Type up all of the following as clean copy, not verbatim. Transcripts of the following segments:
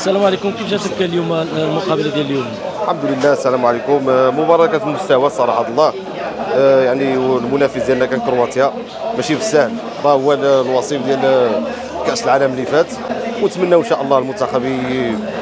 السلام عليكم، كيف جاتك اليوم المقابله ديال اليوم؟ الحمد لله. السلام عليكم. مباراه في المستوى صراحه الله، يعني والمنافس ديالنا كان كرواتيا ماشي بالسهل، راه هو الوصيف ديال كاس العالم اللي فات، ونتمناو ان شاء الله المنتخب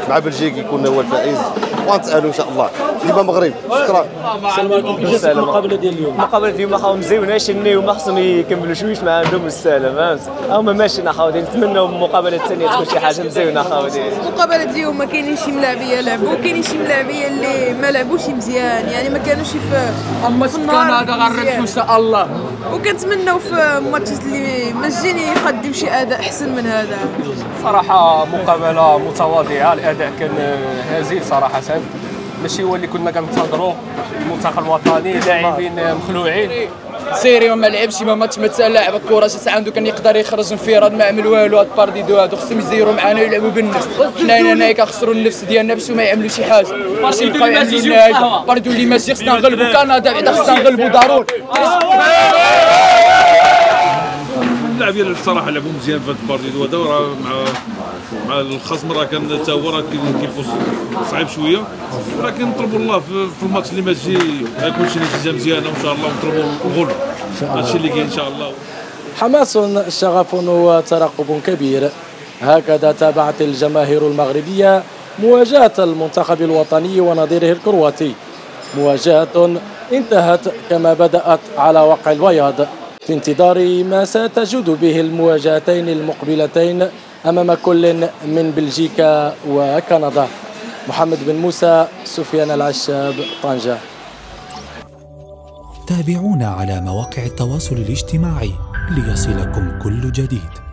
مع بلجيك يكون هو الفائز، وغنتأهلوا ان شاء الله ديما المغرب. شكرا. السلام عليكم، كيف جاتك المقابله ديال اليوم؟ المقابله ديال اليوم اخا مزيوناش، هما خصهم يكملوا شويه مع عندهم السلام، فهمت؟ هما ماشيين اخاودي، نتمناو المقابله الثانيه تكون شي حاجه مزيونه اخاودي. المقابله ديال اليوم كاينين شي ملاعبيه لعبوا، كاينين شي ملاعبيه اللي ما لعبوش مزيان، يعني ما كانوش في ماتش كندا غنربحوا ان شاء الله، وكنتمناو في ماتشات اللي مازيني يقدم شي اداء احسن من هذا. صراحه مقابله متواضعه، الاداء كان هزيل صراحه، ماشي هو اللي كنا كنتظروا. المنتخب الوطني لاعبين مخلوعين، سيري ما لعبش ما تمثل لاعب الكره شي ساعه عنده كان يقدر يخرج انفراد ما عمل والو، هاد بارديدو هادو خصهم يزيروا معنا ويلعبوا بالنفس، حنا هنا كنخسروا النفس ديالنا باش ما يعملوا شي حاجه، ماشي يبقاو عاملين هادو بارديدو اللي ماشي خصنا نغلبوا كندا، بعدا خصنا نغلبوا ضروري. اللاعبين بصراحه لعبوا مزيان في هاد البارديدو هذا، وراه مع الخصم راه كان تا هو راه كيفوز صعيب شويه، ولكن نطلبوا الله في الماتش اللي ماشي كلشي نتيجه مزيانه وان شاء الله، ونطلبوا الغول هادشي اللي كاين ان شاء الله. حماس شغف وترقب كبير، هكذا تابعت الجماهير المغربيه مواجهه المنتخب الوطني ونظيره الكرواتي، مواجهه انتهت كما بدات على واقع البياض، في انتظار ما ستجود به المواجهتين المقبلتين أمام كل من بلجيكا وكندا. محمد بن موسى، سفيان العشاب، طنجة. تابعونا على مواقع التواصل الاجتماعي ليصلكم كل جديد.